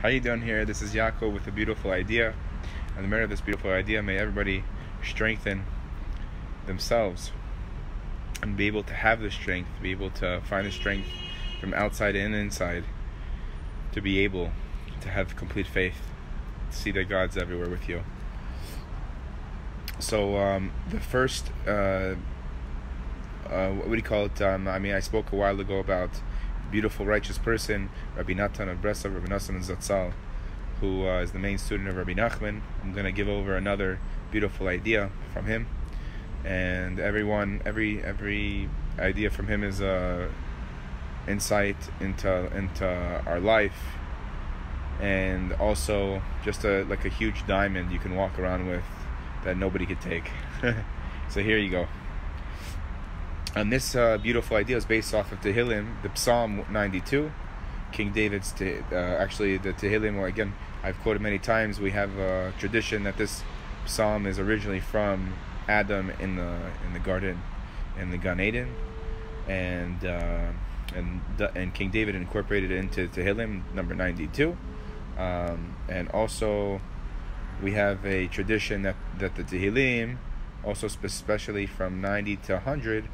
How you doing here? This is Yaakov with a beautiful idea. On the merit of this beautiful idea, may everybody strengthen themselves and be able to have the strength, be able to find the strength from outside and inside, to be able to have complete faith, to see that God's everywhere with you. So the first, what would you call it? I spoke a while ago about beautiful, righteous person, Rabbi Nathan of Breslov, Rabbi Nathan Zatzal, who is the main student of Rabbi Nachman. I'm going to give over another beautiful idea from him, and every idea from him is insight into our life, and also just like a huge diamond you can walk around with that nobody could take. So here you go. And this beautiful idea is based off of Tehillim, the Psalm 92, King David's. Actually, the Tehillim, well, again, I've quoted many times. We have a tradition that this Psalm is originally from Adam in the garden, in the Gan Eden, and King David incorporated it into Tehillim number 92, and also we have a tradition that the Tehillim, also especially from 90 to 100.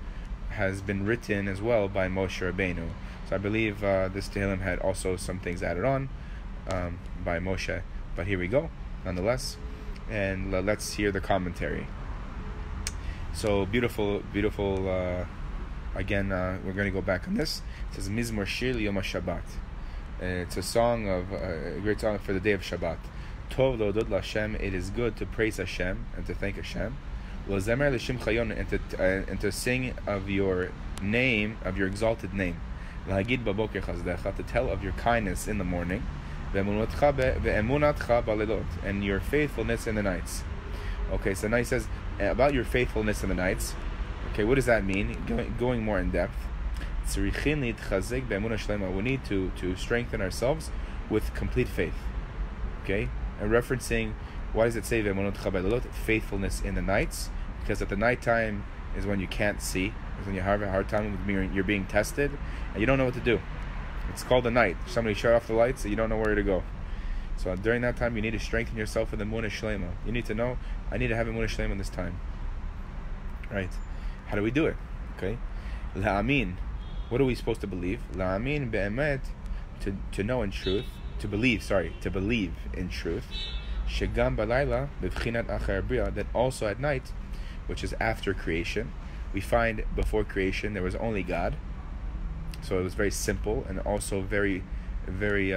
Has been written as well by Moshe Rabbeinu. So I believe this Tehillim had also some things added on by Moshe. But here we go, nonetheless. And let's hear the commentary. So beautiful, again, we're going to go back on this. It says, Mizmor Shir Yom HaShabbat. It's a song a great song for the day of Shabbat. Tov Lodod L'Hashem, it is good to praise Hashem and to thank Hashem. And to sing of your name, of your exalted name, to tell of your kindness in the morning, and your faithfulness in the nights. Okay, so now he says about your faithfulness in the nights. Okay, what does that mean? Going more in depth, we need to strengthen ourselves with complete faith. Okay, and referencing, why does it say b'emunat chabelot, faithfulness in the nights? Because at the nighttime is when you can't see, is when you have a hard time, you're being tested, and you don't know what to do. It's called the night. Somebody shut off the lights, and you don't know where to go. So during that time, you need to strengthen yourself with the B'emunat Shleima. You need to know, I need to have B'emunat Shleima this time. Right? How do we do it? Okay. La'amin. What are we supposed to believe? La'amin be'emet, to know in truth, to believe in truth. Shegam balayla b'vchinat acher b'ria, that also at night, which is after creation, we find before creation there was only God, so it was very simple and also very, very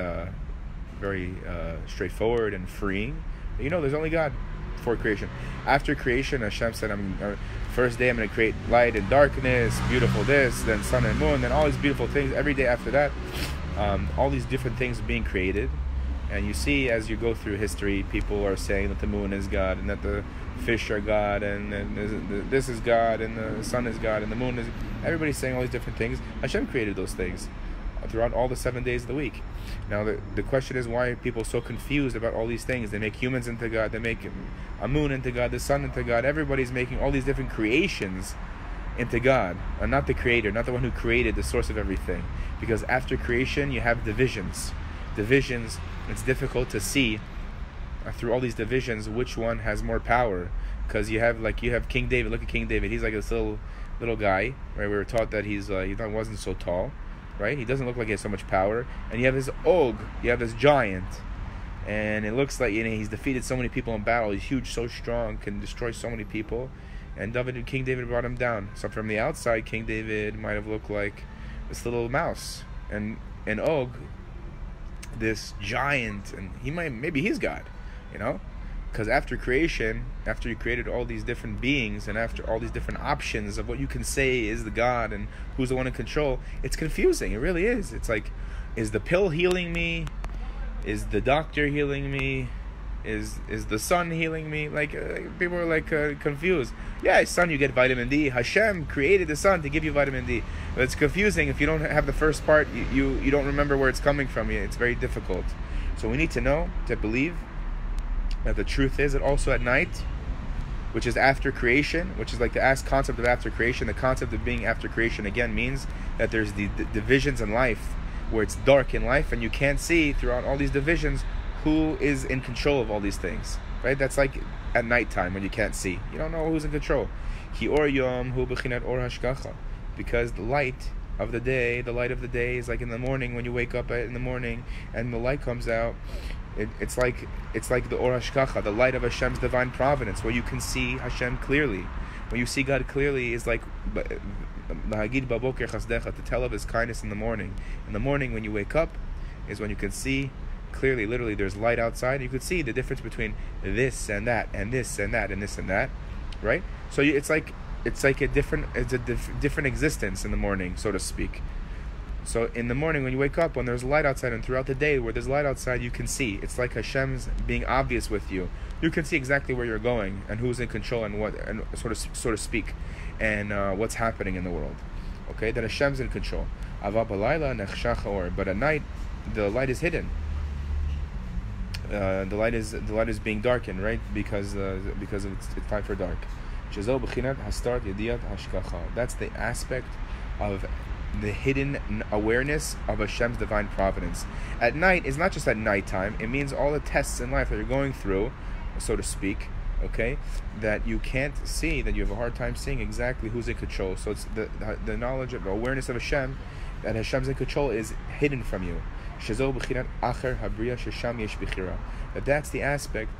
straightforward and freeing. You know, there's only God before creation. After creation, Hashem said, first day I'm going to create light and darkness, beautiful this, then sun and moon, then all these beautiful things. Every day after that, all these different things being created. And you see, as you go through history, people are saying that the moon is God, and that the fish are God, and this is God, and the sun is God, and the moon is... Everybody's saying all these different things. Hashem created those things throughout all the 7 days of the week. Now, the question is, why are people so confused about all these things? They make humans into God, they make a moon into God, the sun into God. Everybody's making all these different creations into God, and not the creator, not the one who created, the source of everything. Because after creation, you have divisions. It's difficult to see through all these divisions which one has more power, because you have King David. Look at King David. He's like this little guy, right? We were taught that he wasn't so tall, right? He doesn't look like he has so much power. And you have this Og, you have this giant, and it looks like, you know, he's defeated so many people in battle. He's huge, so strong, can destroy so many people. And King David brought him down. So from the outside, King David might have looked like this little mouse, and Og, this giant, and maybe he's God, you know, because after creation, after you created all these different beings, and after all these different options of what you can say is the God and who's the one in control, it's confusing. It really is. It's like, is the pill healing me? Is the doctor healing me? Is the sun healing me? Like people are like confused. Yeah, sun, you get vitamin D. Hashem created the sun to give you vitamin D. But it's confusing if you don't have the first part. You don't remember where it's coming from. It's very difficult. So we need to know, to believe that the truth is that also at night, which is after creation, which is like the concept of after creation. The concept of being after creation again means that there's the divisions in life. where it's dark in life and you can't see throughout all these divisions who is in control of all these things, right? That's like at nighttime when you can't see. You don't know who's in control. Ki or yom hu b'chinat or hashkacha, because the light of the day, is like in the morning when you wake up in the morning and the light comes out. It's like the or hashkacha, the light of Hashem's divine providence, where you can see Hashem clearly. When you see God clearly, is like Nahagid baboker chasdecha, to tell of His kindness in the morning. In the morning when you wake up is when you can see clearly, literally there's light outside. You could see the difference between this and that, and this and that, and this and that, right? So it's like a different existence in the morning, so to speak. So in the morning when you wake up, when there's light outside, and throughout the day where there's light outside, you can see. It's like Hashem's being obvious with you. You can see exactly where you're going and who's in control and what, and sort of speak, and what's happening in the world. Okay, that Hashem's in control. Ava balayla nechshach or, but at night the light is hidden. The light is being darkened, right? Because it's time for dark. Shezo b'chinat hastart yediyat hashkacha. That's the aspect of the hidden awareness of Hashem's divine providence. At night, it's not just at nighttime. It means all the tests in life that you're going through, so to speak, okay, that you can't see, that you have a hard time seeing exactly who's in control. So it's the knowledge of the awareness of Hashem, that Hashem's in control, is hidden from you. Shezo b'chinat acher habria shesham yesh b'chira. That's the aspect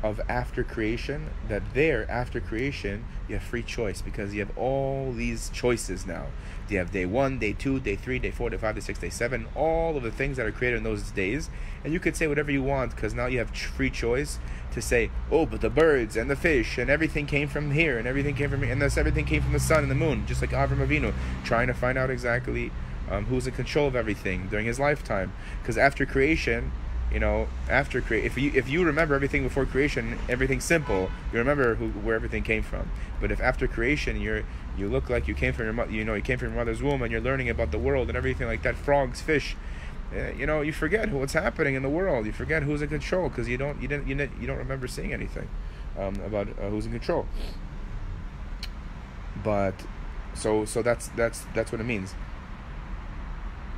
of after creation, that there, after creation, you have free choice, because you have all these choices now. You have day 1, day 2, day 3, day 4, day 5, day 6, day 7, all of the things that are created in those days, and you could say whatever you want, because now you have free choice to say, oh, but the birds and the fish and everything came from here, and everything came from here, and everything came from the sun and the moon, just like Avraham Avinu, trying to find out exactly who's in control of everything during his lifetime. Because after creation, you know, if you remember everything before creation, everything's simple. You remember where everything came from. But if after creation you look like you came from your mother's womb, and you're learning about the world and everything like that, frogs, fish, you forget what's happening in the world. You forget who's in control, because you don't remember seeing anything about who's in control. But so that's what it means.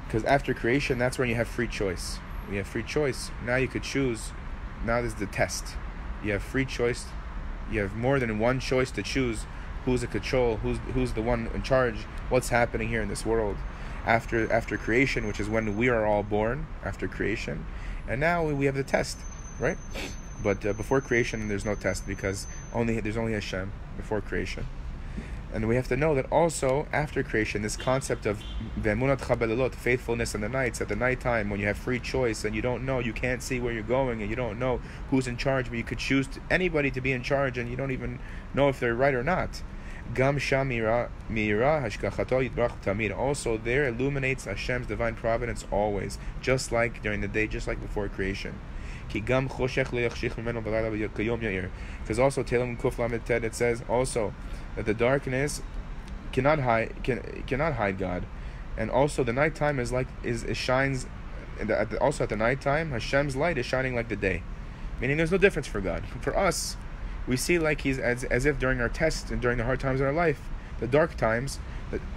Because after creation, that's when you have free choice. You have free choice. Now you could choose. Now this is the test. You have free choice. You have more than one choice to choose who's in control, who's the one in charge, what's happening here in this world. After creation, which is when we are all born, after creation. And now we have the test, right? But before creation, there's no test, because there's only Hashem before creation. And we have to know that also after creation, this concept of b'emunat, faithfulness in the nights, at the nighttime when you have free choice and you don't know, you can't see where you're going and you don't know who's in charge, but you could choose anybody to be in charge and you don't even know if they're right or not. Gam shamira mira hashkachato yitbarach tamid. Also there illuminates Hashem's divine providence always, just like during the day, just like before creation. Ki gam khoshekh le-yachshikh m'menu balayla k'yom ya'ir. Because also Tehillim kuflam ted, it says also that the darkness cannot hide God, and also the nighttime is like it shines. Also at the nighttime, Hashem's light is shining like the day, meaning there's no difference for God. For us, we see like He's as if during our tests and during the hard times in our life, the dark times,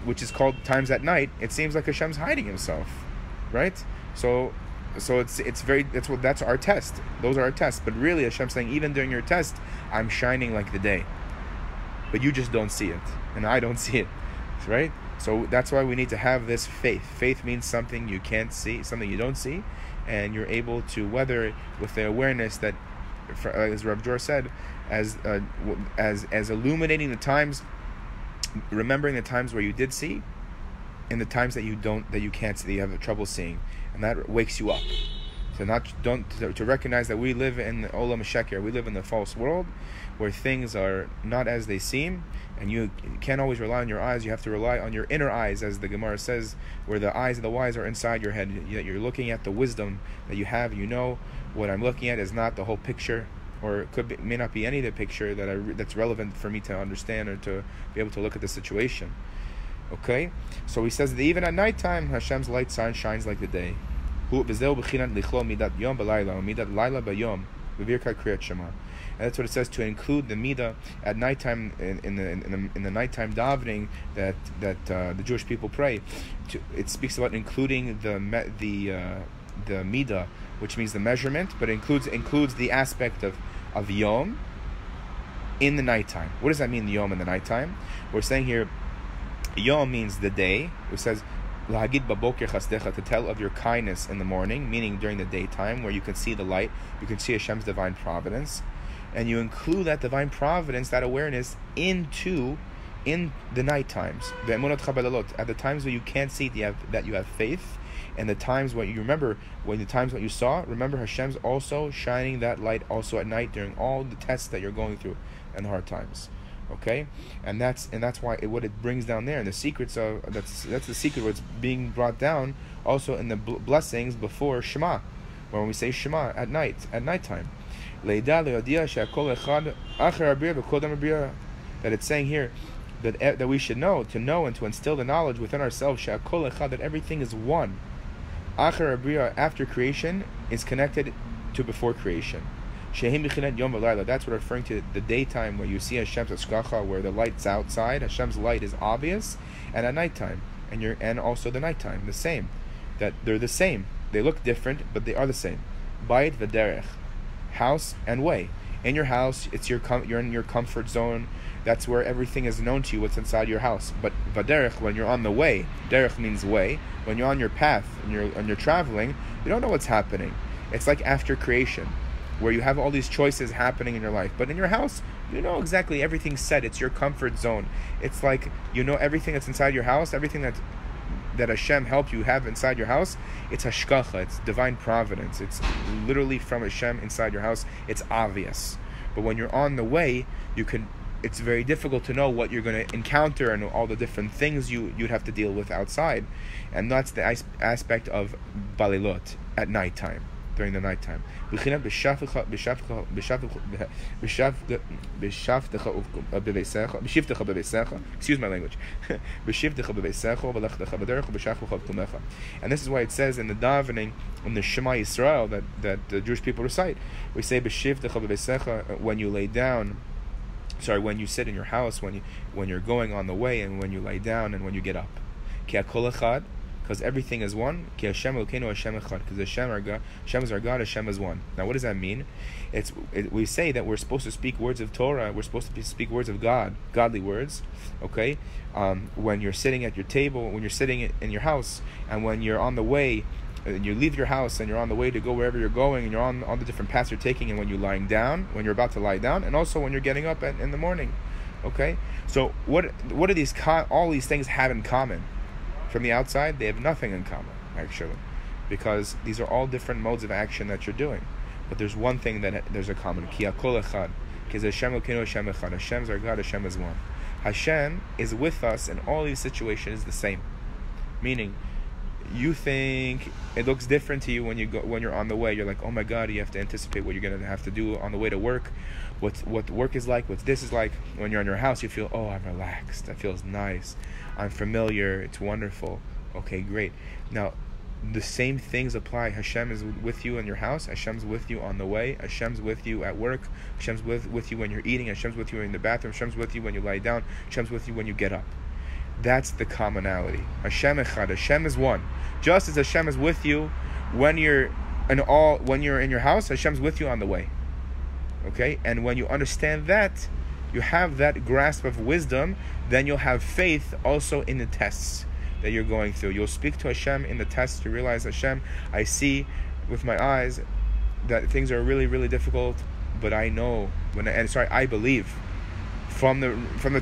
which is called times at night, it seems like Hashem's hiding Himself, right? So that's our test. Those are our tests. But really, Hashem's saying, even during your test, I'm shining like the day. But you just don't see it, and I don't see it, right? So that's why we need to have this faith. Faith means something you can't see, something you don't see, and you're able to weather with the awareness that, as Rav Dror said, as illuminating the times, remembering the times where you did see, and the times that you can't see, that you have trouble seeing, and that wakes you up. To recognize that we live in the olam sheker, we live in the false world, where things are not as they seem, and you can't always rely on your eyes. You have to rely on your inner eyes, as the Gemara says, where the eyes of the wise are inside your head. You're looking at the wisdom that you have. You know what I'm looking at is not the whole picture, or it may not be any of the picture that's relevant for me to understand or to be able to look at the situation. Okay, so he says that even at nighttime, Hashem's light shines like the day. And that's what it says, to include the midah at nighttime in the nighttime davening that the Jewish people pray. It speaks about including the midah, which means the measurement, but includes the aspect of yom in the nighttime. What does that mean, yom in the nighttime? We're saying here, yom means the day. It says, to tell of your kindness in the morning, meaning during the daytime where you can see the light, you can see Hashem's divine providence, and you include that divine providence, that awareness, in the night times, b'emunat chabelot, at the times where you can't see that you have faith, and the times when you remember, when the times what you saw, remember Hashem's also shining that light also at night during all the tests that you're going through and hard times. Okay, and that's why what it brings down there, and the secrets of that's the secret what's being brought down also in the blessings before Shema, when we say Shema at nighttime, that it's saying here that we should know and to instill the knowledge within ourselves that everything is one. Acher b'ria, after creation, is connected to before creation. That's what referring to the daytime where you see Hashem's hashgacha, where the light's outside, Hashem's light is obvious, and at nighttime, and also the nighttime, the same. That they're the same. They look different, but they are the same. Bayit v'derech, house and way. In your house, it's you're in your comfort zone. That's where everything is known to you, what's inside your house. But v'derech, when you're on the way, derech means way. When you're on your path and you're traveling, you don't know what's happening. It's like after creation, where you have all these choices happening in your life. But in your house, you know exactly everything's set. It's your comfort zone. It's like you know everything that's inside your house, everything that Hashem helped you have inside your house. It's hashgacha, it's divine providence. It's literally from Hashem inside your house. It's obvious. But when you're on the way, it's very difficult to know what you're going to encounter and all the different things you'd have to deal with outside. And that's the aspect of balayla, at nighttime. During the nighttime, excuse my language. And this is why it says in the davening, in the Shema Yisrael that the Jewish people recite, we say when you lay down, when you sit in your house, when you're going on the way, and when you lay down, and when you get up. Because everything is one. Ki Hashem Elokeinu Hashem echad. Because Hashem is our God. Hashem is one. Now, what does that mean? We say that we're supposed to speak words of Torah. We're supposed to speak words of God, godly words. Okay. When you're sitting at your table, when you're sitting in your house, and when you're on the way, and you leave your house, and you're on the way to go wherever you're going, and you're on all the different paths you're taking, and when you're lying down, when you're about to lie down, and also when you're getting up in the morning. Okay. So what do these all these things have in common? From the outside, they have nothing in common, actually, because these are all different modes of action that you're doing. But there's one thing that there's a common. Ki kol echad, because Hashem Elokeinu Hashem echad. Hashem is our God. Hashem is one. Hashem is with us in all these situations the same. Meaning, you think it looks different to you when you're on the way. You're like, oh my God, you have to anticipate what you're gonna have to do on the way to work, what work is like, what this is like. When you're in your house, you feel, oh, I'm relaxed. That feels nice. I'm familiar. It's wonderful. Okay, great. Now, the same things apply. Hashem is with you in your house. Hashem's with you on the way. Hashem's with you at work. Hashem's with you when you're eating. Hashem's with you in the bathroom. Hashem's with you when you lie down. Hashem's with you when you get up. That's the commonality. Hashem echad. Hashem is one. Just as Hashem is with you when you're in your house, Hashem's with you on the way. Okay? And when you understand that, you have that grasp of wisdom, then you'll have faith also in the tests that you're going through. You'll speak to Hashem in the tests. You realize, Hashem, I see with my eyes that things are really, really difficult, but I know I believe. From the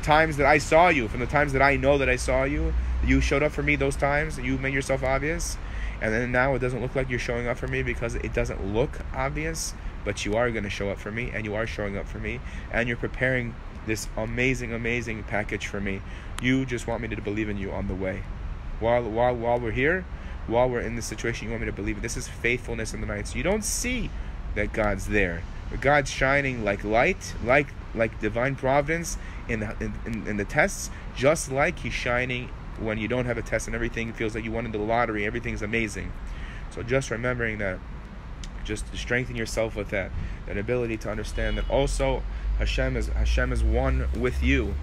times that I saw you, from the times that I know that I saw you, you showed up for me those times, you made yourself obvious, and then now it doesn't look like you're showing up for me because it doesn't look obvious, but you are going to show up for me, and you are showing up for me, and you're preparing this amazing, amazing package for me. You just want me to believe in you on the way. While we're here, while we're in this situation, you want me to believe it. This is faithfulness in the night. So you don't see that God's there. But God's shining like light, like divine providence in the tests, just like He's shining when you don't have a test and everything feels like you won in the lottery, everything's amazing. So just remembering that, just to strengthen yourself with that, that ability to understand that also Hashem is one with you.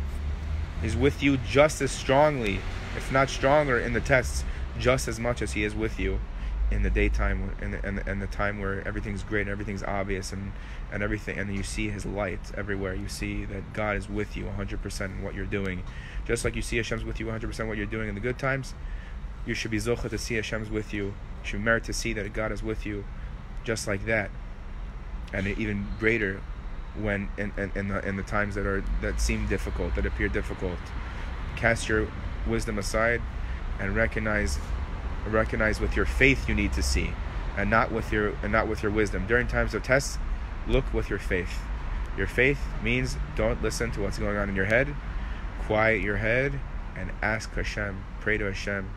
He's with you just as strongly, if not stronger, in the tests, just as much as He is with you in the daytime, and the time where everything's great and everything's obvious and everything, and you see His light everywhere. You see that God is with you 100% in what you're doing, just like you see Hashem's with you 100% what you're doing in the good times. You should be zocha to see Hashem's with you. You should merit to see that God is with you, just like that, and even greater when in the times that seem difficult, that appear difficult. Cast your wisdom aside and recognize with your faith you need to see, and not with your wisdom. During times of tests, look with your faith. Your faith means don't listen to what's going on in your head. Quiet your head and ask Hashem, pray to Hashem,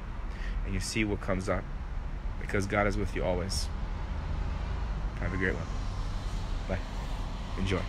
and you see what comes up, because God is with you always. Have a great one. Bye. Enjoy.